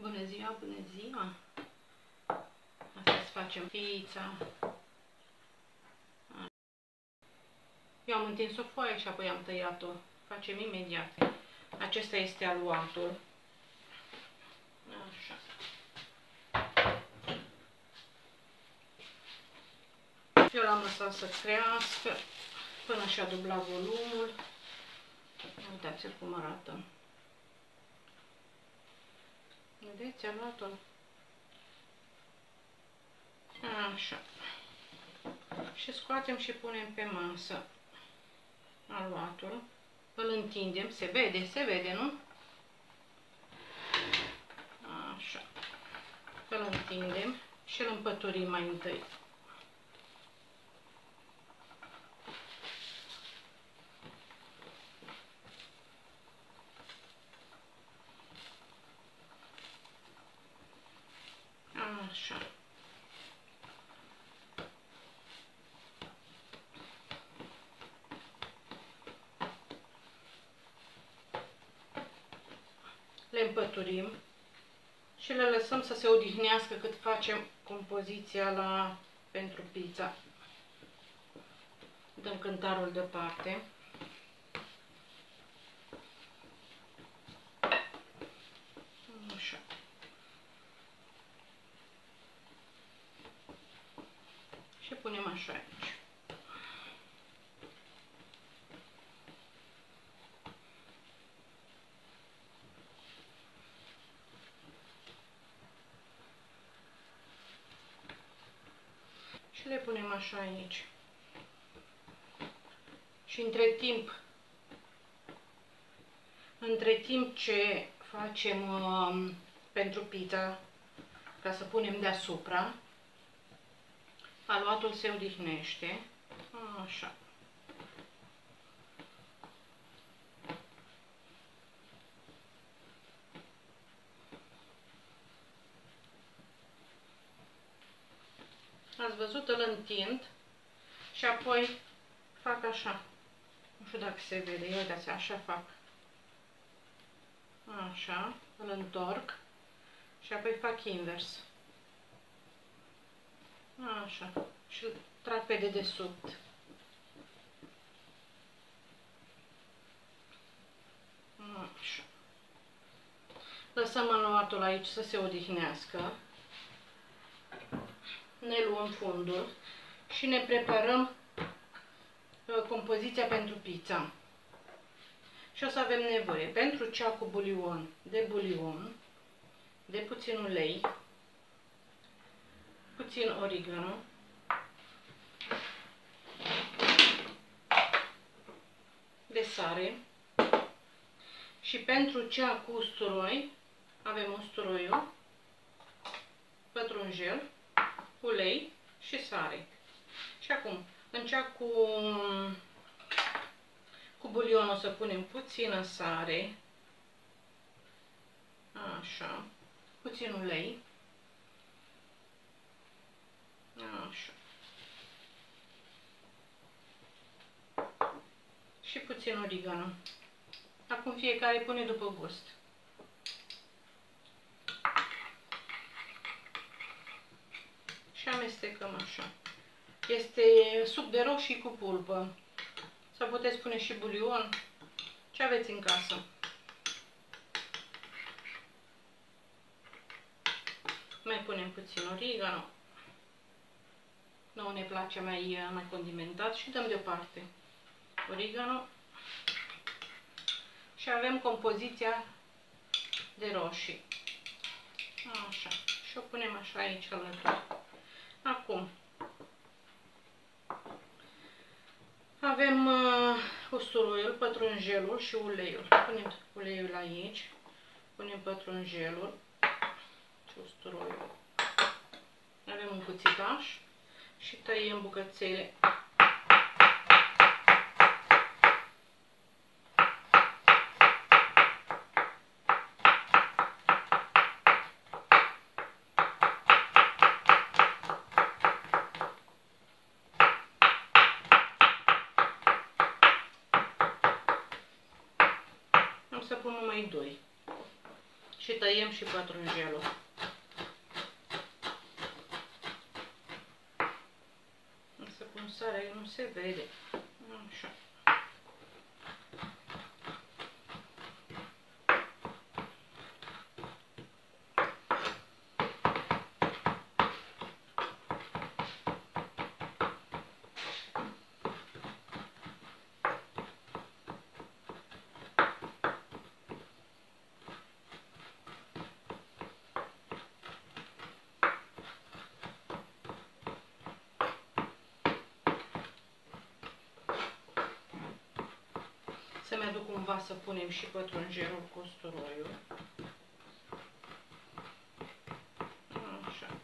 Bună ziua, bună ziua! Astăzi facem fița. Eu am întins o foaie și apoi am tăiat-o. Facem imediat. Acesta este aluatul. Așa. Eu l-am lăsat să crească până și-a dublat volumul. Uitați-l cum arată. Vedeți, am luat-o. Așa. Și scoatem și punem pe masă aluatul. Îl întindem, se vede, se vede, nu? Așa. Îl întindem și îl împăturim mai întâi. Așa. Le împăturim și le lăsăm să se odihnească cât facem compoziția pentru pizza. Dăm cântarul deoparte. Așa. Și punem așa aici. Și le punem așa aici. Și între timp ce facem pentru pizza, ca să punem deasupra, aluatul se odihnește. Așa. Ați văzut, îl întind și apoi fac așa. Nu știu dacă se vede, eu uitați, așa fac. Așa, îl întorc și apoi fac invers. Așa, și îl trag pe dedesubt. Așa. Lăsăm aluatul aici să se odihnească. Ne luăm fundul și ne preparăm compoziția pentru pizza. Și o să avem nevoie, pentru cea cu bulion, de puțin ulei, puțin origano, de sare, și pentru cea cu usturoi avem usturoiul, pătrunjel, ulei și sare. Și acum, în cea cu bulion o să punem puțină sare, așa, puțin ulei, așa, și puțin origano. Acum fiecare pune după gust. Și amestecăm așa. Este suc de roșii cu pulpă. Sau puteți pune și bulion. Ce aveți în casă. Mai punem puțin origano. Nouă ne place mai condimentat și dăm deoparte origano. Și avem compoziția de roșii. Așa. Și o punem așa aici alături. Acum avem usturoiul, pătrunjelul și uleiul. Punem uleiul aici, punem pătrunjelul și usturoiul. Avem un cuțitaș și tăiem bucățele. Să pun numai 2. Și și tăiem și patrunjelul. Însă cum sarea nu se vede. Așa. Să-mi aduc cumva să punem și pătrunjelul cu usturoiul. Așa.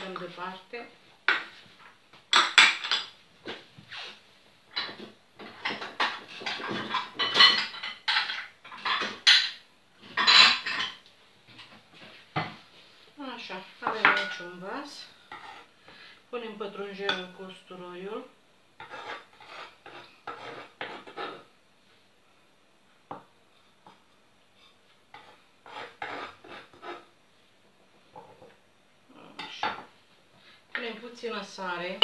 Dăm departe. Un vas, punem pătrunjelul cu usturoiul, așa. Punem puțină sare,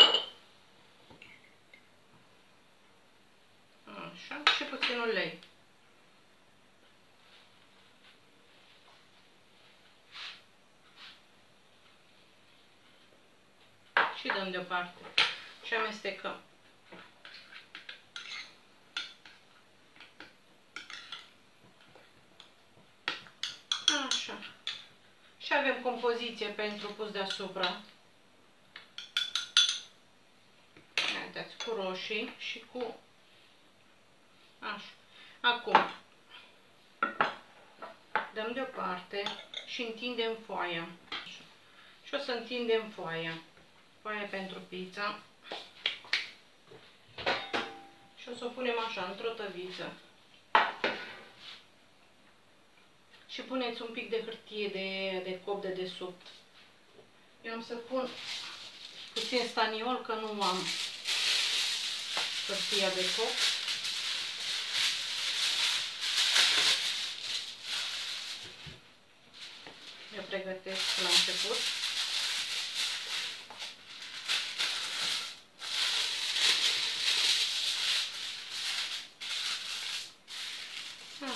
așa, și puțin ulei. Și dăm deoparte și amestecăm. Așa. Și avem compoziție pentru pus deasupra. Uitați, cu roșii și cu... Așa. Acum dăm deoparte și întindem foaia. Așa. Și o să întindem foaia. Foaie pentru pizza și o să o punem așa, într-o tăviță, și puneți un pic de hârtie de cop de desubt. Eu am să pun puțin staniol, că nu am hârtia de cop. Eu pregătesc la început.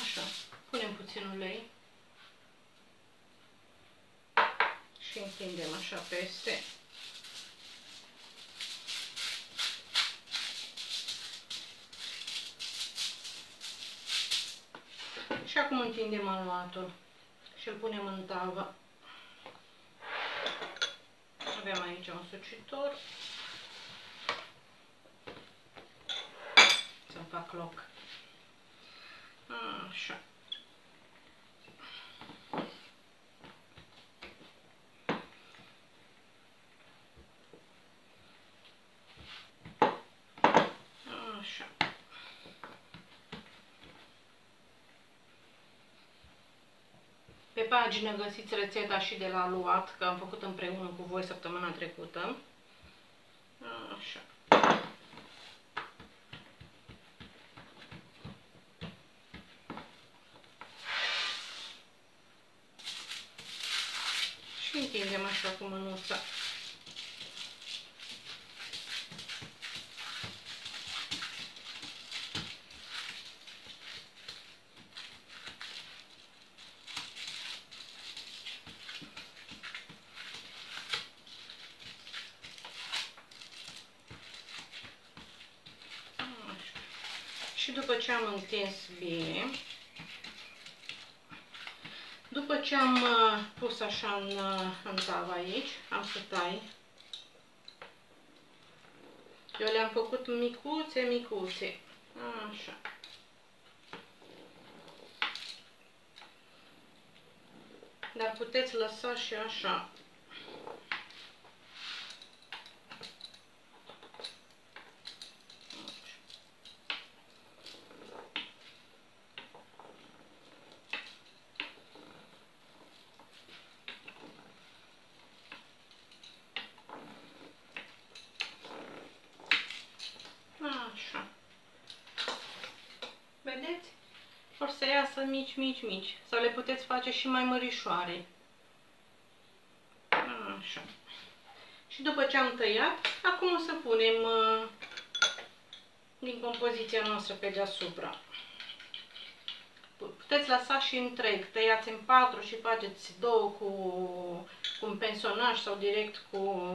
Așa, punem puțin ulei și întindem așa peste. Și acum întindem aluatul și îl punem în tavă. Avem aici un sucitor. Să-mi fac loc. Așa. Așa. Pe pagină găsiți rețeta și de la luat, că am făcut împreună cu voi săptămâna trecută. Așa. Întindem așa cu mânuța. Și după ce am întins bine, după ce am pus așa în tavă aici, am să tai. Eu le-am făcut micuțe, micuțe. Așa. Dar puteți lăsa și așa. să iasă mici, mici, mici. Sau le puteți face și mai mărișoare. Așa. Și după ce am tăiat, acum o să punem din compoziția noastră pe deasupra. Puteți lăsa și întreg, tăiați în patru și faceți două cu un pensonaj sau direct cu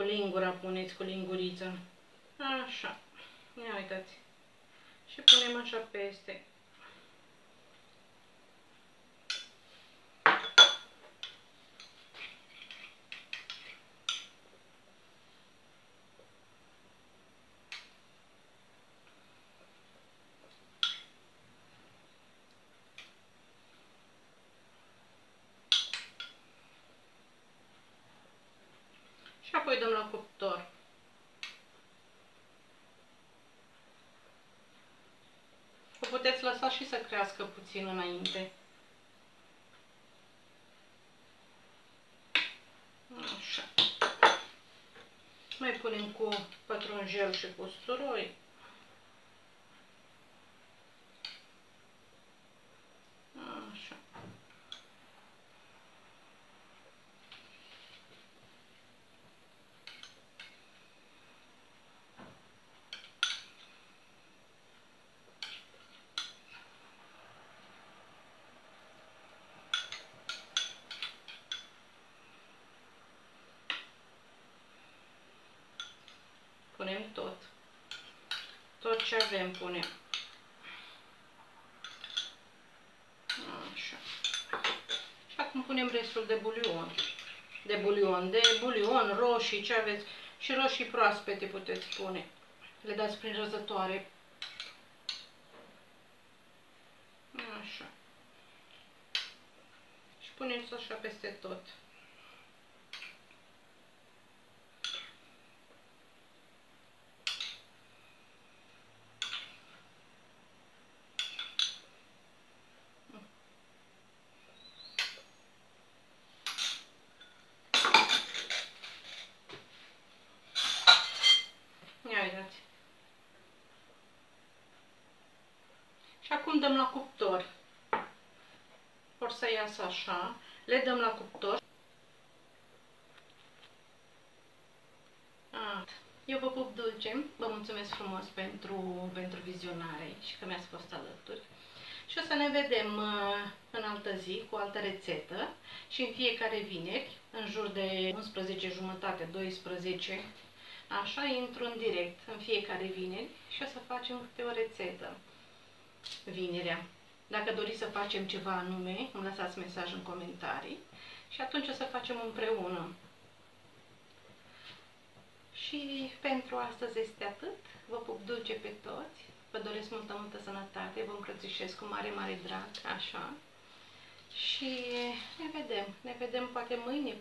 lingura, puneți cu lingurița. Așa, ia uitați. Și punem așa peste. Și apoi dăm la cuptor. O puteți lăsa și să crească puțin înainte. Așa. Mai punem cu pătrunjel și cu usturoi. Așa. Punem tot ce avem, punem. Așa. Și acum punem restul de bulion. De bulion, roșii, ce aveți. Și roșii proaspete puteți pune. Le dați prin răzătoare. Așa. Și puneți așa peste tot. Și acum dăm la cuptor. Vor să iasă așa. Le dăm la cuptor. Eu vă pup dulce. Vă mulțumesc frumos pentru vizionare și că mi-ați fost alături. Și o să ne vedem în altă zi cu altă rețetă. Și în fiecare vineri, în jur de 11:30, 12. Așa, intru în direct în fiecare vineri și o să facem câte o rețetă vinerea. Dacă doriți să facem ceva anume, îmi lăsați mesaj în comentarii și atunci o să facem împreună. Și pentru astăzi este atât. Vă pup dulce pe toți. Vă doresc multă, multă sănătate. Vă încălțișez cu mare, mare drag. Așa. Și ne vedem. Ne vedem poate mâine.